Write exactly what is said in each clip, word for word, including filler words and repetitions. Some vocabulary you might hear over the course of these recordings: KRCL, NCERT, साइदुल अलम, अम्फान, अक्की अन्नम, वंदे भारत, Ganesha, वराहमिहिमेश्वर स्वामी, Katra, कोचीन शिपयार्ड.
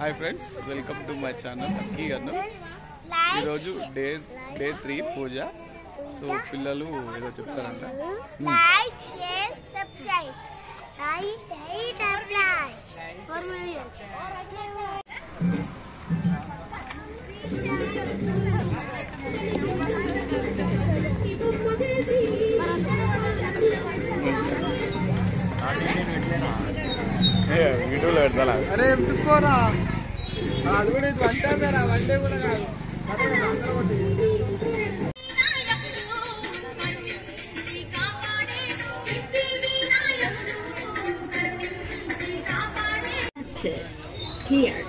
Hi friends, welcome to my channel अक्की अन्नम। ई रोजु day day three पूज। सो पिल्ललु एदो चेप्तारंट। Like share subscribe like at apply for me. ए वीडियो लेडला अरे पिकोरा आज भी घंटा मेरा घंटे को लगा हियर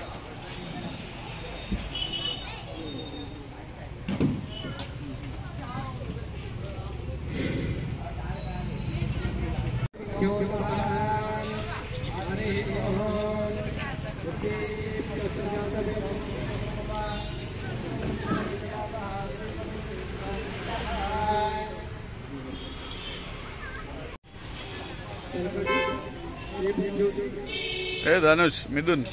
ए धनुष मिथुन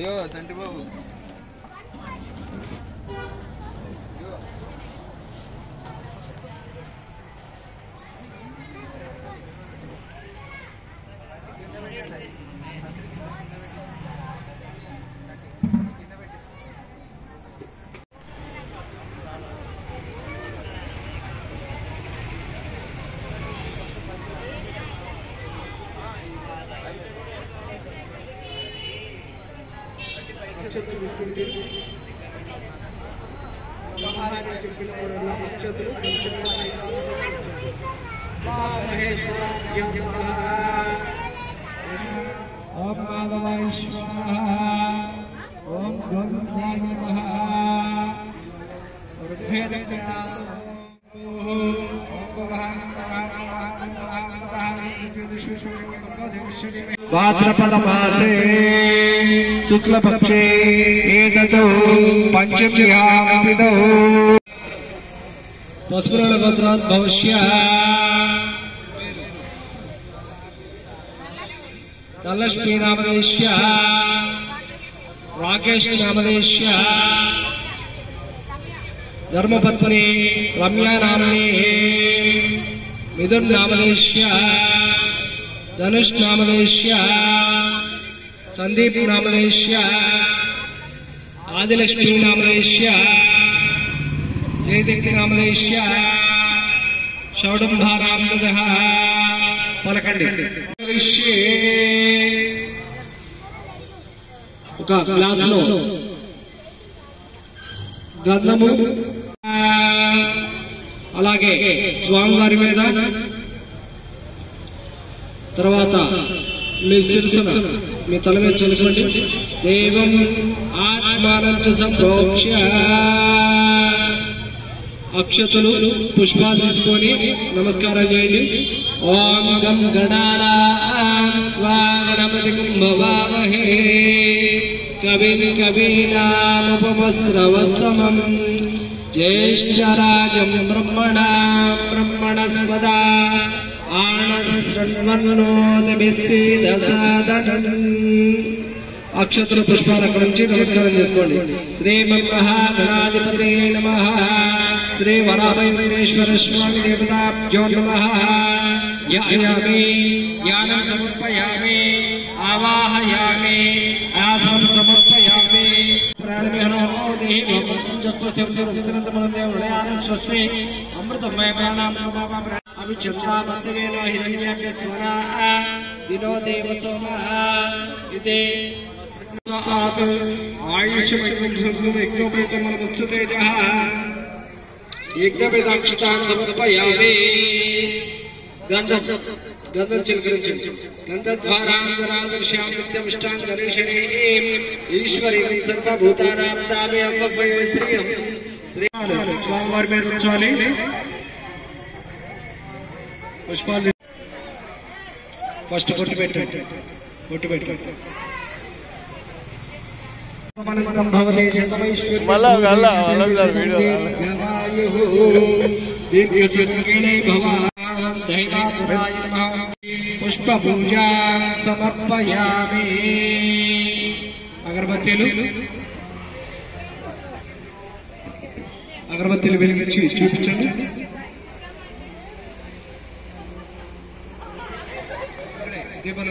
यो तंटी बाबू भाद्रपद मासे शुक्ल पक्षे एतदो पंचम्याम तिथौ पस्मरण भद्रात् भविष्यः धनलक्ष्मी नामधेयः राकेश नामधेयः धर्मपत्नी रम्या नामने मिथुन नामधेयः धनुष नामधेयः संदीप नामधेयः आदिलक्ष्मी नामधेयः जयदेवी नामधेयः शौडंभा नामधेयः पलकंडी ఒక గ్లాస్ లో గంధము అలాగే స్వామివారి మీద తర్వాత మీ శిరసన మీ తలమే చల్లుకోండి దేవం ఆత్మానంద సంప్రోక్ష అక్షతలు పుష్పాలు తీసుకొని నమస్కారం చేయండి ఓం గం గణానాం త్వాగణపతి కుంభవామహే కవిం కవీనాం ఉపమస్త్రవస్తమం జ్యేష్ఠరాజం బ్రహ్మణాం బ్రహ్మణస్పదా అక్షతలు పుష్పాలు అక్కడి నుంచి నమస్కారం చేసుకోండి శ్రీ మహాగణాధిపతే నమః। श्री वराहमिश्वर स्वामी देवताभ्यो नमः। यायामि ज्ञानं समर्पयामि, आवाहयामि आसनं समर्पयामि। स्वस्ति अमृतमय प्राणां दिनो देव सोमः इति आयुष यज्ञवेदाक्षतां समर्पयामि। गन्धद्वारान्तरादर्शां नित्यमिष्टां गणेशनीं ईश्वरीं सर्वभूतानां तामेव अव्ययं श्रियं स्वामिवार में रुचाले पुष्पाल फर्स्ट मोटिवेट मोटिवेट अलग अलग अलग अलग पुष्प पूजा समर्पयामि। अगरबत्ती अगरबत्ती వెలిగించి చూపించండి। దీపాలు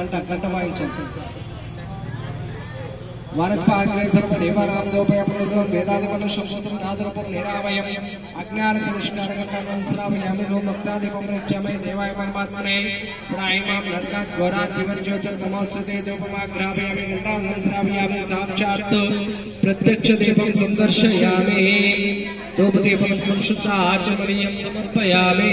घंटा घंटा प्रत्यक्ष दीपं संदर्शयामि। धूप दीपं शुद्ध आचमनीयं समर्पयामि।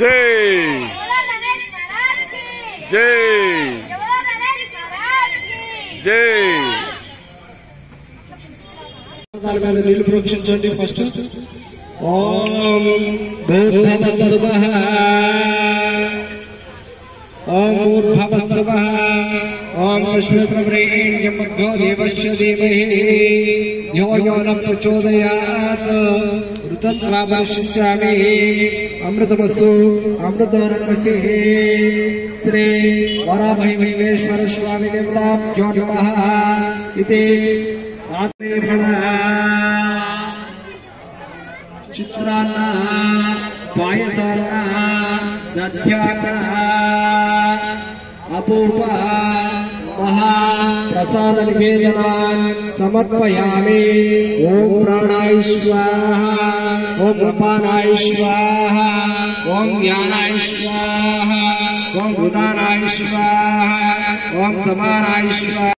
जय जय जय नील प्रोक्षिंचंडी। फस्ट ओम भूर्भुवः ओम भूर्भुवः ओम विश्वत्रवरेण्यं भर्गो देवस्य धीमहि यो यो न प्रचोदयात्। अमृतमस्तु अमृतोरन्वसि श्री वराहमिहिमेश्वर स्वामी देवताभ्यो नमः इति चित्रान्न पायसान्न दध्यान्न अपूर्व प्रसाद निवेदना समर्पयामि। ओम प्राणाय स्वाहा, ओम अपानाय स्वाहा, ओम ज्ञानाय स्वाहा, ओम भूतानाय स्वाहा, ओम समानाय स्वाहा।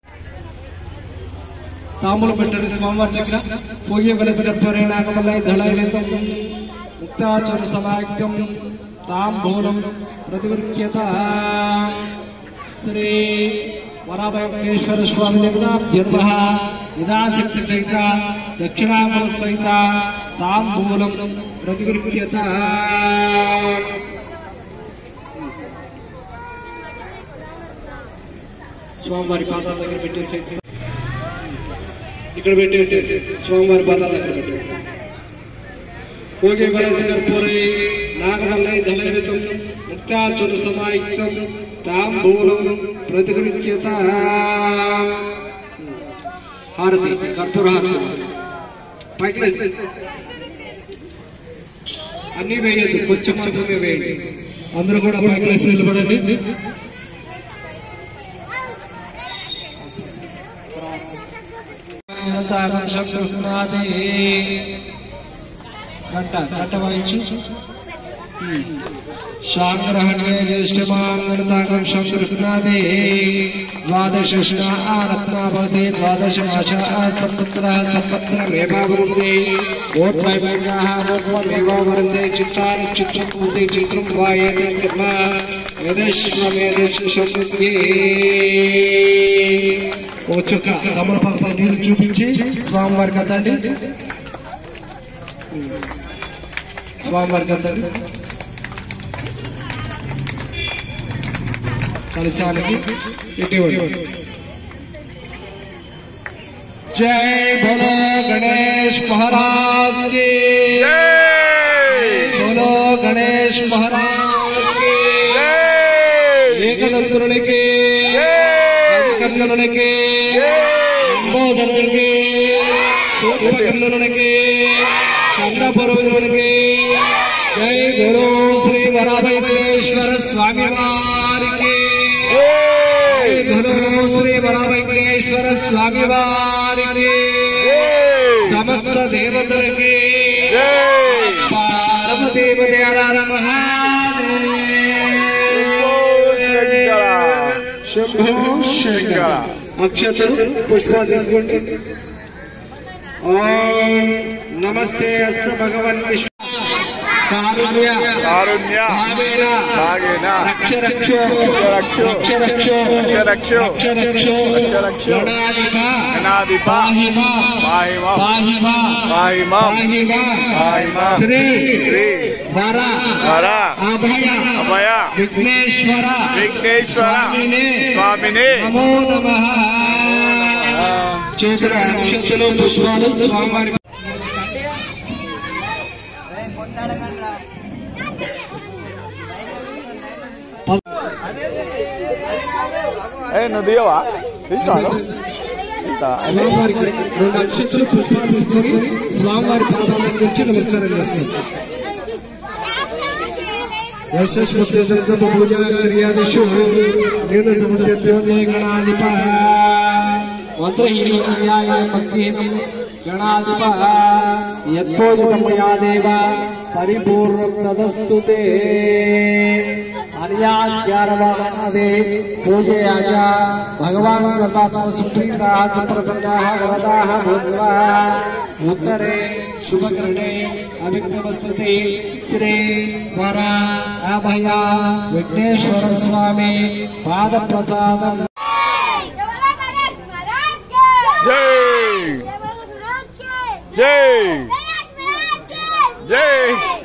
तांबूल पट्टन स्वामिवार दग्गर पोगे वलस कर्पूरेण आगमलाय धळायलेतं मुक्ताचर समायुक्तं तांबूलं प्रतिवृक्यता। श्री वराहमिहिमेश्वर स्वामी देवताभ्यो नमः। यदाशक्ति सहित दक्षिणामूल सहित तांबूलम प्रतिगृह्यत। स्वामिवारी पादाल दग्गर पेट्टेसि इक्कड पेट्टेसि स्वामिवारी पादाल दग्गर पेट्टेसि पोगे वरस कर्पूरे नागवल्लै धलयितं मुक्ताचल समायुक्तं तांबूलं प्रतिगृह्यत। हारति कर्पूर हारति पैक अभी वेयद कोई वे अंदर पैक निबड़ी घट घट शांग्रहणे ज्येष्ठमांगणताकं शंकरकृणादे द्वादश श्ना रत्नाभवते द्वादश आशा सपत्र सपत्र मेवावृंदे ओट्वैवैगाः ओट्वमेवावृंदे चित्तानि चित्रपूर्ति चित्रं वायते कर्म वेदश्व वेदश्व शब्दे ओचक कमलपाक नील चूपिंची स्वामिवार कथंडी स्वामिवार कथंडी कल इटे। जय बोलो गणेश महाराज की जय, बोलो गणेश महाराज की जय, एकदंतुरने की जय, कर्णने की जय, बोधरने की सूत्रकर्णने की चंद्रपुरने की जय। गुरु श्री वराहमिश्वर स्वामी वारी की जय, गुरु श्री वराहमिश्वर स्वामी वारी की, समस्त देवता की पार्वती देवरा महादेव शंभो शंकर अक्षत पुष्पादिस्कुंड। ओम नमस्ते अस्त भगवान विष्णु कारुण्य कारुण्य भागेन रक्ष रक्ष रक्ष रक्ष रक्ष रक्ष रक्ष गणाधिपा गणाधिपा पाहिमा पाहिमा पाहिमा पाहिमा पाहिमा श्री श्री वरा वरा अभय अभय विघ्नेश्वर विघ्नेश्वर स्वामिने नमो नमः। चेत्र अक्षतलो पुष्पालु स्वामी నువ్వువా తీసుకోను అమ్మవారికి రెండు అక్షంతలు పుష్పాలు తీసుకొని స్వామివారి పాదాల దగ్గరికి వచ్చి నమస్కారం చేసుకుంటాం. యశస్వస్తు పూజా క్రియాదిషు నేను సమస్తత్యోన్య గణాధిప మంత్రహీన న్యాయ భక్తిహీనం గణాధిప యత్తోజితం మయా దేవ పరిపూర్ణం తదస్తు తే अनयादे पूजे आचा भगवान सर्वात्मा सुप्रीता सुप्रसन्ना वरदा भूर्वा उत्तरे शुभकरणे अभिघ्नमस्तुते श्री वरा अभया विघ्नेश्वर स्वामी पाद प्रसादम्। जय जय जय।